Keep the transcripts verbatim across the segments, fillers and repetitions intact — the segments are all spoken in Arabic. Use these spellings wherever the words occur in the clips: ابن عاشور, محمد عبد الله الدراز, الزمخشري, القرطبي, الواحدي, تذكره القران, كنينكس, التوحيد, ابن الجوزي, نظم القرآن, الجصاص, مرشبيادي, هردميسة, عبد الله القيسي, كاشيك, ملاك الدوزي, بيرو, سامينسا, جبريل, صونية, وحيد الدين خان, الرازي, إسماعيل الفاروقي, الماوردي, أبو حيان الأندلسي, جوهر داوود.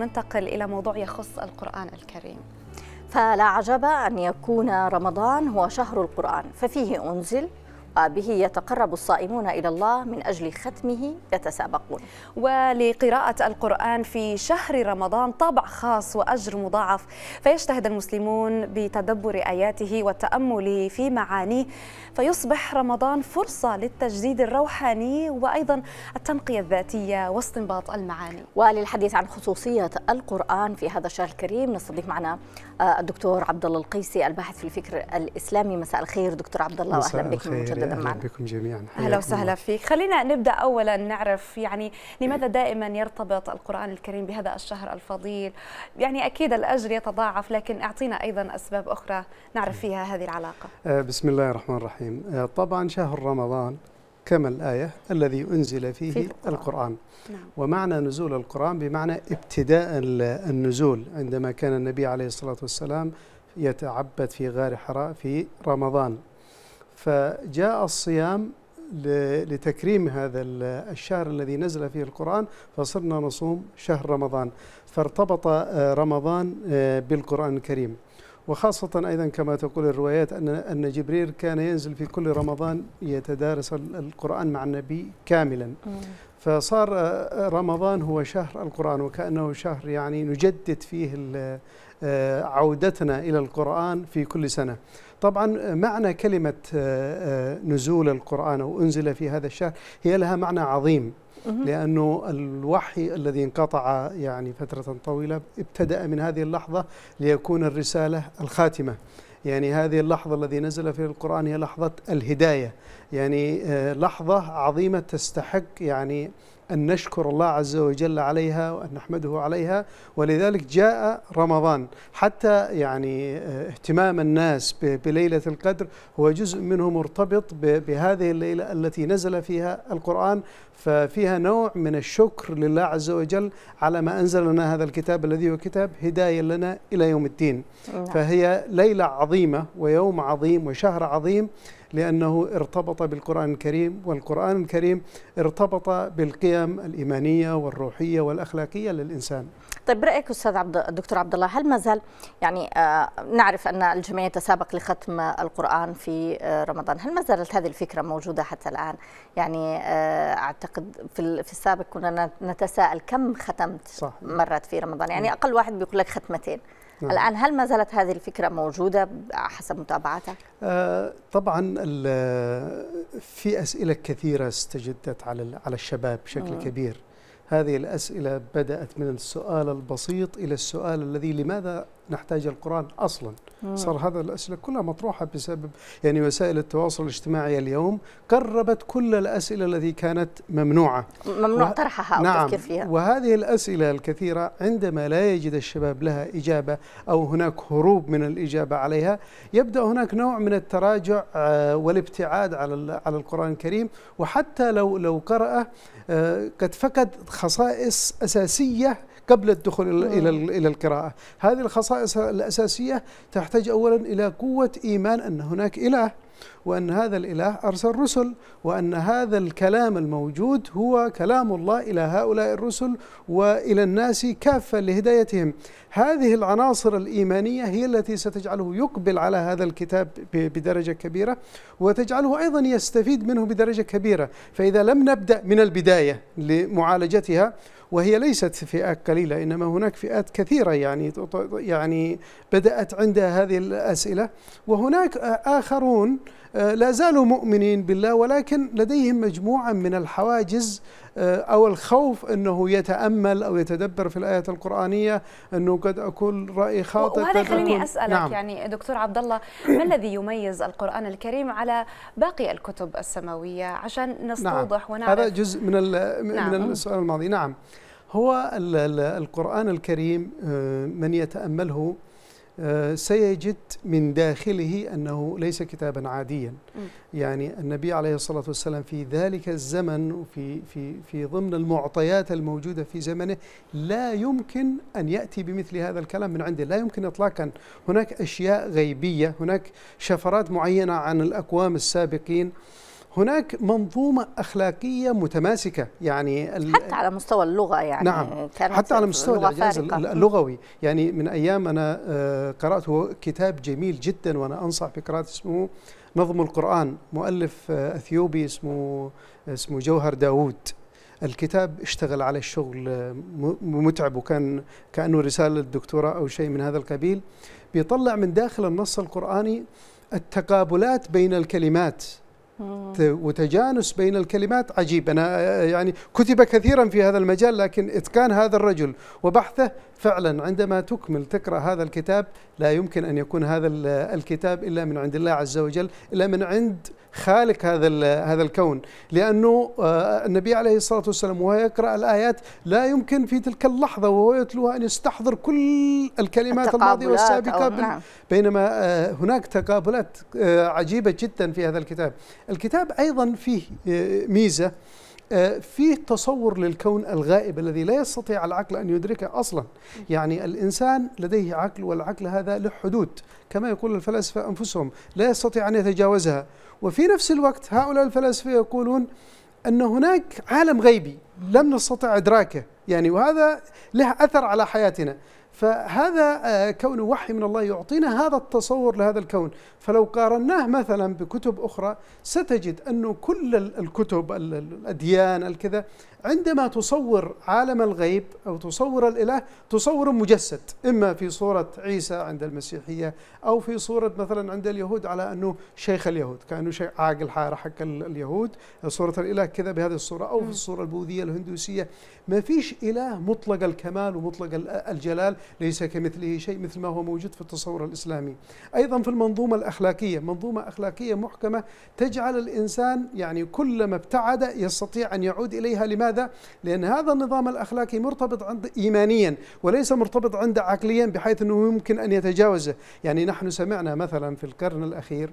ننتقل إلى موضوع يخص القرآن الكريم. فلا عجب أن يكون رمضان هو شهر القرآن، ففيه أنزل وبه يتقرب الصائمون إلى الله، من أجل ختمه يتسابقون. ولقراءة القرآن في شهر رمضان طابع خاص وأجر مضاعف، فيجتهد المسلمون بتدبر آياته والتأمل في معانيه، فيصبح رمضان فرصة للتجديد الروحاني وأيضا التنقية الذاتية واستنباط المعاني. وللحديث عن خصوصية القرآن في هذا الشهر الكريم نستضيف معنا الدكتور عبد الله القيسي، الباحث في الفكر الإسلامي. مساء الخير دكتور عبد الله، وأهلا بكم. أهلا بكم جميعا. أهلا وسهلا فيك. خلينا نبدأ أولا نعرف يعني لماذا دائما يرتبط القرآن الكريم بهذا الشهر الفضيل؟ يعني أكيد الأجر يتضاعف، لكن أعطينا أيضا أسباب أخرى نعرف فيها هذه العلاقة. بسم الله الرحمن الرحيم. طبعا شهر رمضان كما الآية الذي أنزل فيه, فيه القرآن, القرآن. نعم. ومعنى نزول القرآن بمعنى ابتداء النزول، عندما كان النبي عليه الصلاة والسلام يتعبد في غار حراء في رمضان، فجاء الصيام لتكريم هذا الشهر الذي نزل فيه القرآن، فصرنا نصوم شهر رمضان، فارتبط رمضان بالقرآن الكريم. وخاصة أيضا كما تقول الروايات أن جبريل كان ينزل في كل رمضان يتدارس القرآن مع النبي كاملا، فصار رمضان هو شهر القرآن، وكأنه شهر يعني نجدد فيه عودتنا إلى القرآن في كل سنة. طبعا معنى كلمة نزول القرآن أو أنزل في هذا الشهر هي لها معنى عظيم، لأنه الوحي الذي انقطع يعني فترة طويلة ابتدأ من هذه اللحظة ليكون الرسالة الخاتمة. يعني هذه اللحظة الذي نزل فيها القرآن هي لحظة الهداية، يعني لحظة عظيمة تستحق يعني أن نشكر الله عز وجل عليها وأن نحمده عليها، ولذلك جاء رمضان. حتى يعني اهتمام الناس بليلة القدر هو جزء منه مرتبط بهذه الليلة التي نزل فيها القرآن، ففيها نوع من الشكر لله عز وجل على ما أنزل لنا هذا الكتاب الذي هو كتاب هداية لنا إلى يوم الدين. فهي ليلة عظيمة ويوم عظيم وشهر عظيم، لأنه ارتبط بالقرآن الكريم، والقرآن الكريم ارتبط بالقيم الإيمانية والروحية والأخلاقية للإنسان. طيب برأيك أستاذ عبد الدكتور عبد الله، هل ما زال يعني آه نعرف أن الجميع يتسابق لختم القرآن في آه رمضان، هل ما زالت هذه الفكرة موجودة حتى الآن؟ يعني آه أعتقد في, في السابق كنا نتساءل كم ختمت صح. مرات في رمضان، يعني أقل واحد بيقول لك ختمتين. نعم. الآن هل ما زالت هذه الفكرة موجودة حسب متابعتك؟ آه طبعا في أسئلة كثيرة استجدت على على الشباب بشكل مم. كبير. هذه الأسئلة بدأت من السؤال البسيط إلى السؤال الذي لماذا نحتاج القرآن أصلا؟ مم. صار هذا الأسئلة كلها مطروحة بسبب يعني وسائل التواصل الاجتماعي اليوم قربت كل الأسئلة التي كانت ممنوعة ممنوع طرحها أو نعم. التفكير فيها. وهذه الأسئلة الكثيرة عندما لا يجد الشباب لها إجابة أو هناك هروب من الإجابة عليها، يبدأ هناك نوع من التراجع والابتعاد على على القرآن الكريم، وحتى لو لو قرأه قد فقد خصائص أساسية قبل الدخول مم. إلى إلى القراءة. هذه الخصائص الأساسية تحتاج أولا إلى قوة إيمان أن هناك إله، وأن هذا الإله أرسل رسل، وأن هذا الكلام الموجود هو كلام الله إلى هؤلاء الرسل وإلى الناس كافة لهدايتهم. هذه العناصر الإيمانية هي التي ستجعله يقبل على هذا الكتاب بدرجة كبيرة، وتجعله أيضا يستفيد منه بدرجة كبيرة. فإذا لم نبدأ من البداية لمعالجتها، وهي ليست فئات قليلة إنما هناك فئات كثيرة يعني يعني بدأت عندها هذه الأسئلة، وهناك آخرون لا زالوا مؤمنين بالله ولكن لديهم مجموعة من الحواجز أو الخوف أنه يتأمل أو يتدبر في الآيات القرآنية، أنه قد أكون رأي خاطئ. وهذا يخليني أسألك نعم. يعني دكتور عبد الله، ما الذي يميز القرآن الكريم على باقي الكتب السماوية عشان نستوضح نعم. ونعرف؟ هذا جزء من, نعم. من السؤال الماضي. نعم، هو القرآن الكريم من يتأمله سيجد من داخله أنه ليس كتابا عاديا. يعني النبي عليه الصلاة والسلام في ذلك الزمن وفي في في ضمن المعطيات الموجودة في زمنه لا يمكن أن يأتي بمثل هذا الكلام من عنده، لا يمكن إطلاقا. هناك أشياء غيبية، هناك شفرات معينة عن الأقوام السابقين، هناك منظومة أخلاقية متماسكة، يعني حتى على مستوى اللغة، يعني نعم حتى على مستوى الإعجاز اللغوي. يعني من أيام أنا قرأت كتاب جميل جدا وأنا أنصح بقراءته، اسمه نظم القرآن، مؤلف أثيوبي اسمه اسمه جوهر داوود. الكتاب اشتغل على الشغل متعب، وكان كأنه رسالة دكتوراه أو شيء من هذا القبيل. بيطلع من داخل النص القرآني التقابلات بين الكلمات وتجانس بين الكلمات. عجيب، أنا يعني كتب كثيرا في هذا المجال، لكن إتقان هذا الرجل وبحثه فعلا عندما تكمل تقرأ هذا الكتاب لا يمكن أن يكون هذا الكتاب إلا من عند الله عز وجل، إلا من عند خالق هذا هذا الكون. لأنه النبي عليه الصلاة والسلام وهو يقرأ الآيات لا يمكن في تلك اللحظة وهو يتلوها أن يستحضر كل الكلمات الماضية والسابقة، بينما هناك تقابلات عجيبة جدا في هذا الكتاب. الكتاب أيضا فيه ميزة، فيه تصور للكون الغائب الذي لا يستطيع العقل أن يدركه أصلا. يعني الإنسان لديه عقل، والعقل هذا له حدود كما يقول الفلاسفة أنفسهم، لا يستطيع أن يتجاوزها. وفي نفس الوقت هؤلاء الفلاسفة يقولون أن هناك عالم غيبي لم نستطع إدراكه، يعني وهذا له أثر على حياتنا. فهذا كون وحي من الله يعطينا هذا التصور لهذا الكون. فلو قارناه مثلا بكتب أخرى ستجد أنه كل الكتب الأديان الكذا عندما تصور عالم الغيب أو تصور الإله تصور مجسد، إما في صورة عيسى عند المسيحية، أو في صورة مثلا عند اليهود على أنه شيخ اليهود، كأنه شيء عاقل حار حق اليهود، صورة الإله كذا بهذه الصورة، أو في الصورة البوذية الهندوسية. ما فيش إله مطلق الكمال ومطلق الجلال، ليس كمثله شيء، مثل ما هو موجود في التصور الإسلامي. أيضا في المنظومة الأخلاقية، منظومة أخلاقية محكمة تجعل الإنسان يعني كلما ابتعد يستطيع أن يعود إليها. لماذا؟ لأن هذا النظام الأخلاقي مرتبط عند إيمانيا وليس مرتبط عند عقليا بحيث أنه يمكن أن يتجاوزه. يعني نحن سمعنا مثلا في القرن الأخير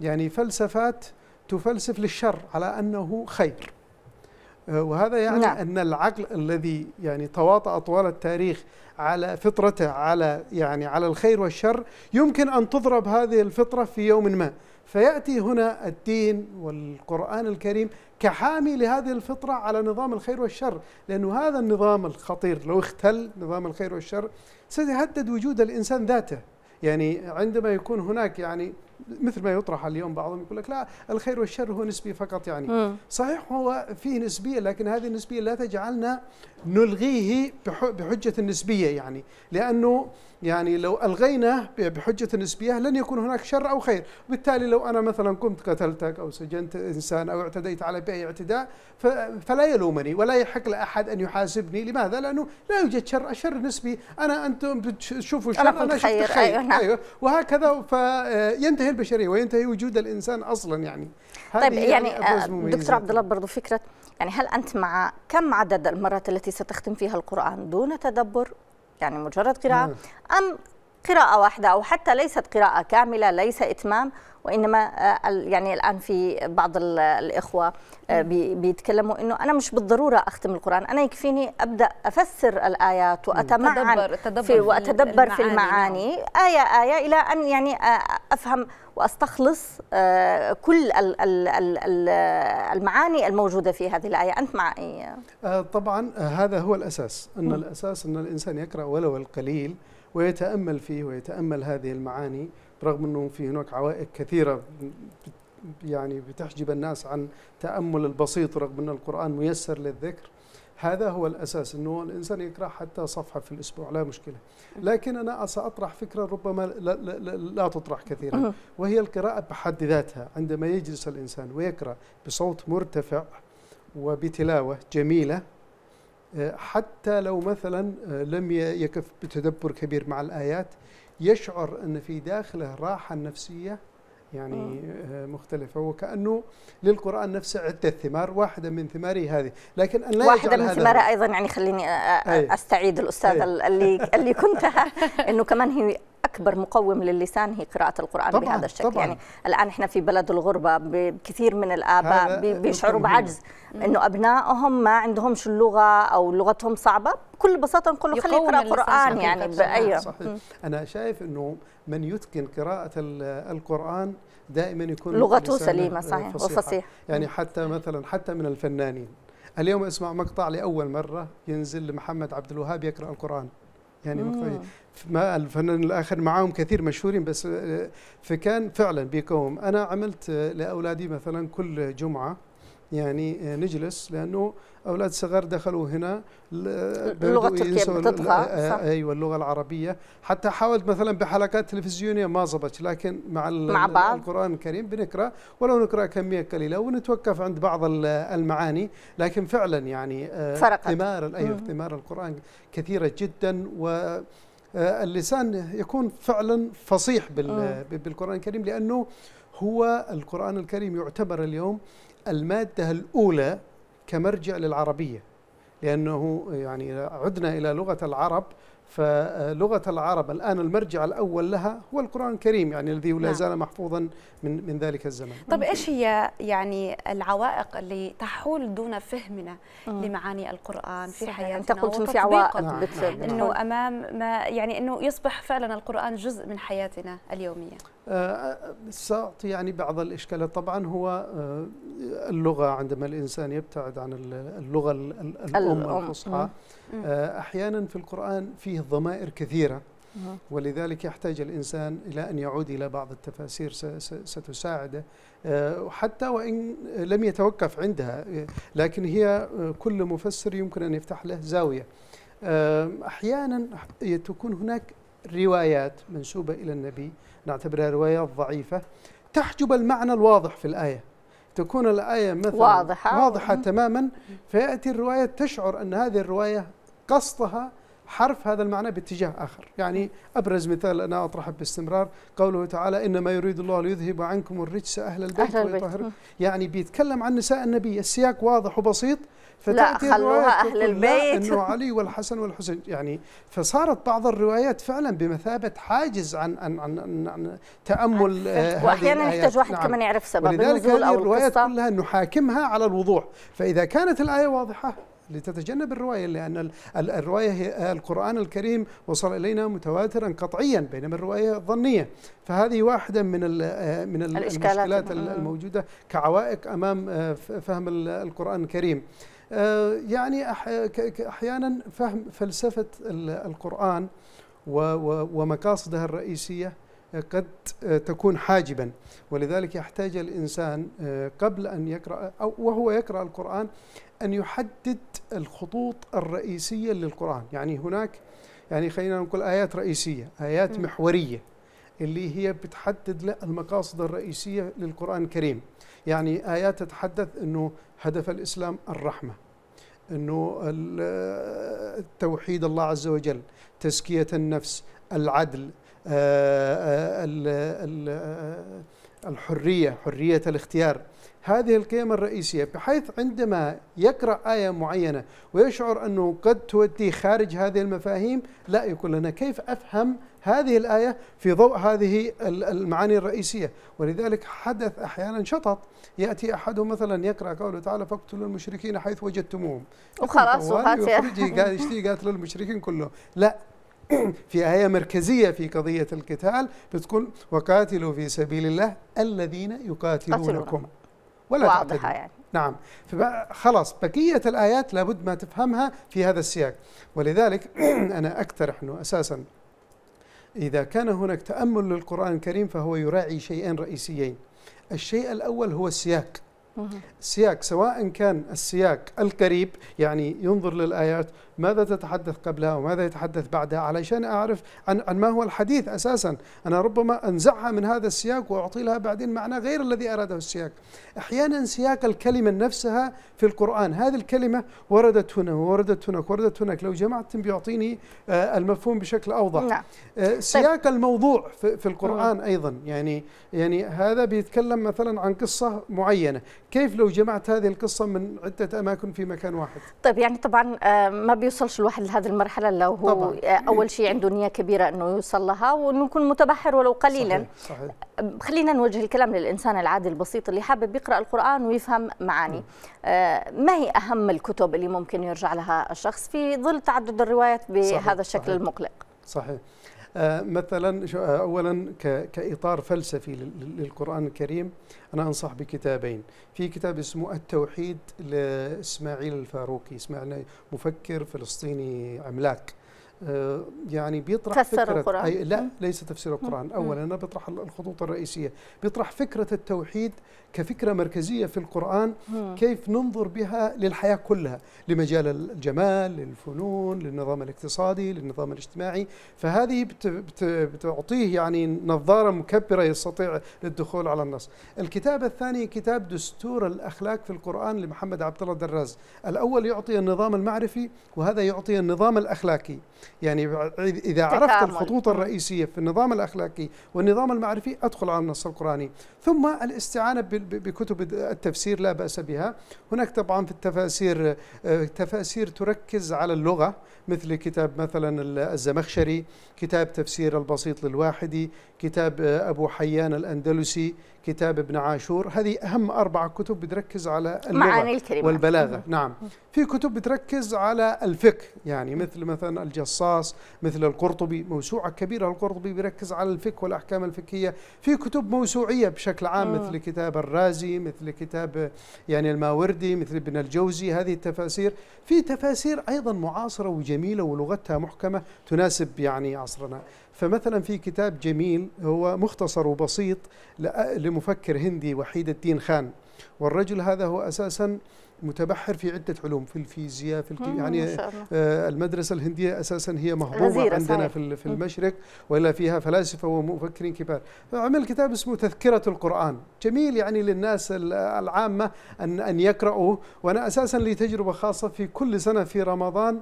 يعني فلسفات تفلسف للشر على أنه خير، وهذا يعني لا. أن العقل الذي يعني تواطأ طوال التاريخ على فطرته على يعني على الخير والشر يمكن أن تضرب هذه الفطرة في يوم ما، فيأتي هنا الدين والقرآن الكريم كحامي لهذه الفطرة على نظام الخير والشر، لأنه هذا النظام الخطير لو اختل نظام الخير والشر سيهدد وجود الإنسان ذاته. يعني عندما يكون هناك يعني مثل ما يطرح اليوم بعضهم يقول لك لا الخير والشر هو نسبي فقط، يعني صحيح هو فيه نسبية، لكن هذه النسبية لا تجعلنا نلغيه بحجة النسبية. يعني لأنه يعني لو ألغيناه بحجة النسبية لن يكون هناك شر أو خير، وبالتالي لو أنا مثلا قمت قتلتك أو سجنت إنسان أو اعتديت على بأي اعتداء فلا يلومني ولا يحق لأحد أن يحاسبني. لماذا؟ لأنه لا يوجد شر، الشر نسبي، أنا أنتم بتشوفوا الشر أنا, أنا شفت خير. أيوة. أيوة. وهكذا فينتهي البشرية وينتهي وجود الإنسان أصلا. يعني طيب يعني دكتور عبد الله برضه فكرة، يعني هل أنت مع كم عدد المرات التي ستختم فيها القرآن دون تدبر، يعني مجرد قراءة، أم قراءة واحدة أو حتى ليست قراءة كاملة، ليس إتمام، وإنما يعني الآن في بعض الإخوة بيتكلموا إنه أنا مش بالضرورة أختم القرآن، أنا يكفيني أبدأ أفسر الآيات وأتمعن في وأتدبر في المعاني آية آية إلى أن يعني أفهم وأستخلص كل المعاني الموجودة في هذه الآية. أنت مع أي؟ طبعا هذا هو الأساس، أن الأساس أن الإنسان يقرأ ولو القليل ويتأمل فيه ويتأمل هذه المعاني، رغم أنه في هناك عوائق كثيرة يعني بتحجب الناس عن تأمل البسيط، رغم أن القرآن ميسر للذكر. هذا هو الأساس، أنه الإنسان يقرأ حتى صفحة في الأسبوع لا مشكلة. لكن أنا سأطرح فكرة ربما لا, لا, لا, لا تطرح كثيرا، وهي القراءة بحد ذاتها. عندما يجلس الإنسان ويقرأ بصوت مرتفع وبتلاوة جميلة، حتى لو مثلا لم يكف بتدبر كبير مع الآيات، يشعر أن في داخله راحة نفسية يعني مختلفة، وكأنه للقرآن نفسه عدة ثمار، واحدة من ثماره هذه. لكن أن لا واحدة من ثماره أيضا، يعني خليني أستعيد الأستاذ اللي اللي كنتها، أنه كمان هي أكبر مقوم للسان هي قراءة القرآن بهذا الشكل. طبعاً. يعني الآن إحنا في بلد الغربة، كثير من الآباء بيشعروا بعجز إنه أبنائهم ما عندهمش اللغة أو لغتهم صعبة، بكل بساطة نقول له خليه يقرأ قرآن. يعني بأي أنا شايف إنه من يتقن قراءة القرآن دائما يكون لغته سليمة صحيح وفصيحة. يعني حتى مثلا حتى من الفنانين اليوم اسمع مقطع لأول مرة ينزل لمحمد عبد الوهاب يقرأ القرآن، يعني مقطع ما الفنان الآخر معاهم كثير مشهورين، بس فكان فعلا بيقوم. أنا عملت لأولادي مثلا كل جمعة يعني نجلس، لأنه أولاد صغار دخلوا هنا اللغة التركية بتطغى. أيوة اللغة العربية، حتى حاولت مثلا بحلقات تلفزيونية ما ضبطت، لكن مع, مع بعض. القرآن الكريم بنقرأ ولو نقرأ كمية قليلة ونتوقف عند بعض المعاني، لكن فعلا يعني ثمار أيوة ثمار القرآن كثيرة جدا، و اللسان يكون فعلا فصيح بالقرآن الكريم، لأنه هو القرآن الكريم يعتبر اليوم المادة الأولى كمرجع للعربية، لأنه يعني عدنا إلى لغة العرب، فلغة العرب الآن المرجع الأول لها هو القرآن الكريم، يعني الذي لا زال محفوظا من من ذلك الزمن. طب إيش هي يعني العوائق اللي تحول دون فهمنا مم. لمعاني القرآن في حياتنا؟ أنت قلت في عوائق نعم. نعم. إنه أمام ما يعني إنه يصبح فعلا القرآن جزء من حياتنا اليومية. سأعطي يعني بعض الإشكالات. طبعا هو اللغة، عندما الإنسان يبتعد عن اللغة الأم الفصحى أحيانا في القرآن فيه ضمائر كثيرة، ولذلك يحتاج الإنسان إلى أن يعود إلى بعض التفاسير ستساعده، وحتى وإن لم يتوقف عندها، لكن هي كل مفسر يمكن أن يفتح له زاوية. أحيانا تكون هناك روايات منسوبة إلى النبي نعتبرها روايات ضعيفة تحجب المعنى الواضح في الآية، تكون الآية مثلا واضحة, واضحة تماما، فيأتي الرواية تشعر أن هذه الرواية قصدها حرف هذا المعنى باتجاه آخر. يعني أبرز مثال أنا أطرحه باستمرار قوله تعالى إنما يريد الله ليذهب عنكم الرجس أهل البيت ويطهركم، يعني بيتكلم عن نساء النبي، السياق واضح وبسيط، لا خلوها أهل البيت إنه علي والحسن والحسين، يعني فصارت بعض الروايات فعلا بمثابة حاجز عن عن عن, عن, عن تأمل. وأحيانا يحتاج واحد نعم. كمان يعرف سبب النزول، ولذلك هذه الروايات كلها نحاكمها على الوضوح، فإذا كانت الآية واضحة لتتجنب الرواية، لأن الرواية هي القرآن الكريم وصل إلينا متواترا قطعيا، بينما الرواية ظنية، فهذه واحدة من من المشكلات الموجودة كعوائق أمام فهم القرآن الكريم. يعني أحيانا فهم فلسفة القرآن ومقاصدها الرئيسية قد تكون حاجبا، ولذلك يحتاج الإنسان قبل أن يقرأ أو وهو يقرأ القرآن أن يحدد الخطوط الرئيسية للقرآن. يعني هناك يعني خلينا نقول آيات رئيسية، آيات محورية اللي هي بتحدد المقاصد الرئيسية للقرآن الكريم. يعني آيات تتحدث أنه هدف الإسلام الرحمة، أنه التوحيد الله عز وجل، تزكية النفس، العدل، الحرية، حرية الاختيار، هذه القيم الرئيسية، بحيث عندما يقرأ آية معينة ويشعر أنه قد توديه خارج هذه المفاهيم، لا يقول لنا كيف أفهم هذه الآية في ضوء هذه المعاني الرئيسية. ولذلك حدث أحيانا شطط، يأتي أحدهم مثلا يقرأ قوله تعالى فاقتلوا المشركين حيث وجدتموهم وخلاص، وخاتي قاتل المشركين كله، لا في آية مركزية في قضية القتال بتقول وقاتلوا في سبيل الله الذين يقاتلونكم ولا تعتدوا يعني. نعم، خلاص بقية الآيات لابد ما تفهمها في هذا السياق. ولذلك أنا أقترح أنه أساسا إذا كان هناك تأمل للقرآن الكريم فهو يراعي شيئين رئيسيين. الشيء الأول هو السياق، السياق سواء كان السياق القريب، يعني ينظر للآيات ماذا تتحدث قبلها وماذا يتحدث بعدها علشان أعرف عن, عن ما هو الحديث أساسا، أنا ربما أنزعها من هذا السياق وأعطي لها بعدين معنى غير الذي أراده السياق. أحيانا سياق الكلمة نفسها في القرآن، هذه الكلمة وردت هنا ووردت هناك وردت هناك، لو جمعتم بيعطيني المفهوم بشكل أوضح. سياق الموضوع في القرآن أيضا، يعني يعني هذا بيتكلم مثلا عن قصة معينة، كيف لو جمعت هذه القصة من عدة أماكن في مكان واحد؟ طيب يعني طبعا ما بي يوصلش الواحد لهذه المرحله لو هو طبعاً. اول شيء عنده نيه كبيره انه يوصل لها، وانه يكون متبحر ولو قليلا. صحيح. صحيح. خلينا نوجه الكلام للانسان العادي البسيط اللي حابب يقرا القران ويفهم معاني. آه ما هي اهم الكتب اللي ممكن يرجع لها الشخص في ظل تعدد الروايات بهذا صحيح. الشكل صحيح. المقلق؟ صحيح. آه مثلا اولا كاطار فلسفي للقران الكريم، انا انصح بكتابين. في كتاب اسمه التوحيد لاسماعيل الفاروقي، اسماعيل مفكر فلسطيني عملاق، آه يعني بيطرح فكره القرآن. أي لا ليس تفسير القران، اولا انا بطرح الخطوط الرئيسيه، بيطرح فكره التوحيد كفكره مركزيه في القران، كيف ننظر بها للحياه كلها، لمجال الجمال، للفنون، للنظام الاقتصادي، للنظام الاجتماعي. فهذه بتعطيه يعني نظاره مكبره يستطيع للدخول على النص. الكتاب الثاني كتاب دستور الاخلاق في القران لمحمد عبد الله الدراز. الاول يعطي النظام المعرفي وهذا يعطي النظام الاخلاقي، يعني إذا عرفت الخطوط الرئيسية في النظام الأخلاقي والنظام المعرفي أدخل على النص القرآني. ثم الاستعانة بكتب التفسير لا بأس بها. هناك طبعا في التفاسير تفاسير تركز على اللغة، مثل كتاب مثلا الزمخشري، كتاب تفسير البسيط للواحدي، كتاب أبو حيان الأندلسي، كتاب ابن عاشور. هذه أهم أربع كتب بتركز على اللغة والبلاغة. نعم. في كتب بتركز على الفقه، يعني مثل مثلا الجصاص، مثل القرطبي، موسوعة كبيرة. القرطبي بيركز على الفقه والأحكام الفقهية. في كتب موسوعية بشكل عام، مثل كتاب الرازي، مثل كتاب يعني الماوردي، مثل ابن الجوزي. هذه التفاسير. في تفاسير أيضا معاصرة وجميلة ولغتها محكمة تناسب يعني عصرنا. فمثلا في كتاب جميل هو مختصر وبسيط لمفكر هندي وحيد الدين خان، والرجل هذا هو أساسا متبحر في عدة علوم، في الفيزياء، في الكيمياء. يعني آه المدرسة الهندية أساسا هي مهضومة عندنا في في المشرق، وإلا فيها فلاسفة ومفكرين كبار. عمل كتاب اسمه تذكره القران، جميل يعني للناس العامة أن أن يقرأوه. وأنا أساسا لي تجربة خاصة، في كل سنة في رمضان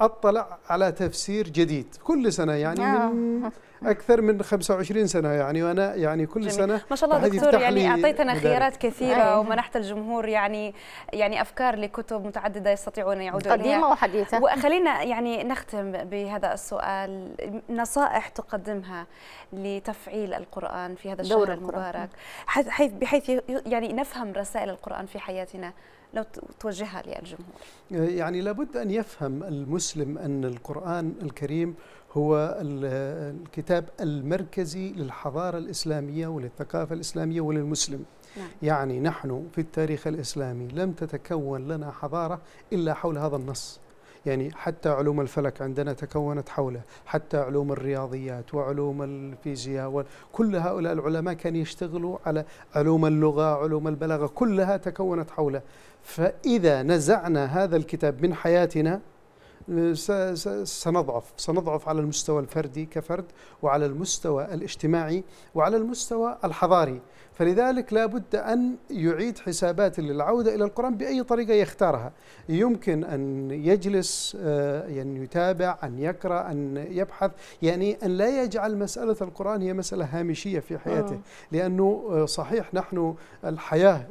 أطلع على تفسير جديد، كل سنة يعني من أكثر من خمسة وعشرين سنة يعني، وأنا يعني كل جميل. سنة ما شاء الله دكتور، يعني أعطيتنا خيارات كثيرة أيه. ومنحت الجمهور يعني يعني أفكار لكتب متعددة يستطيعون يعودون إليها، قديمة وحديثة. وخلينا يعني نختم بهذا السؤال، نصائح تقدمها لتفعيل القرآن في هذا الشهر المبارك، حيث بحيث يعني نفهم رسائل القرآن في حياتنا، لو توجهها للجمهور. يعني لابد أن يفهم المسلم أن القرآن الكريم هو الكتاب المركزي للحضارة الإسلامية وللثقافة الإسلامية وللمسلم. نعم. يعني نحن في التاريخ الإسلامي لم تتكون لنا حضارة إلا حول هذا النص. يعني حتى علوم الفلك عندنا تكونت حوله، حتى علوم الرياضيات وعلوم الفيزياء، وكل هؤلاء العلماء كانوا يشتغلوا على علوم اللغة، علوم البلاغة، كلها تكونت حوله. فإذا نزعنا هذا الكتاب من حياتنا سنضعف، سنضعف على المستوى الفردي كفرد، وعلى المستوى الاجتماعي، وعلى المستوى الحضاري. فلذلك لابد أن يعيد حسابات للعودة إلى القرآن بأي طريقة يختارها. يمكن أن يجلس، أن يتابع، أن يقرأ، أن يبحث، يعني أن لا يجعل مسألة القرآن هي مسألة هامشية في حياته. لأنه صحيح نحن الحياة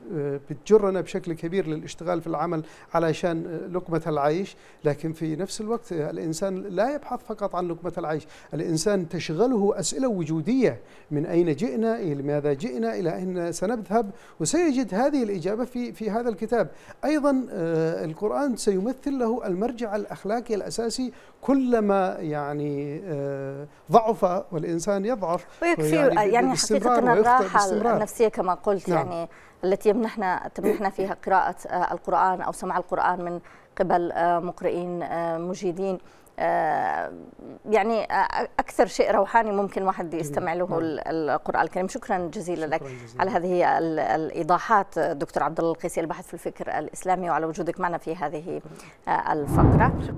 بتجرنا بشكل كبير للاشتغال في العمل علشان لقمة العيش، لكن في نفس الوقت الإنسان لا يبحث فقط عن لقمة العيش. الإنسان تشغله أسئلة وجودية، من أين جئنا، إلى ماذا جئنا، إلى إن سنذهب، وسيجد هذه الإجابة في في هذا الكتاب. أيضا القرآن سيمثل له المرجع الأخلاقي الأساسي، كلما يعني ضعف والإنسان يضعف، ويكفي يعني, يعني حقيقة الراحة النفسية كما قلت. نعم. يعني التي يمنحنا تمنحنا فيها قراءة القرآن أو سماع القرآن من قبل مقرئين مجيدين، يعني أكثر شيء روحاني ممكن واحد يستمع له. نعم. القرآن الكريم. شكرا جزيلا لك جزيلا. على هذه الإيضاحات دكتور عبد الله القيسي، الباحث في الفكر الإسلامي، وعلى وجودك معنا في هذه الفقرة.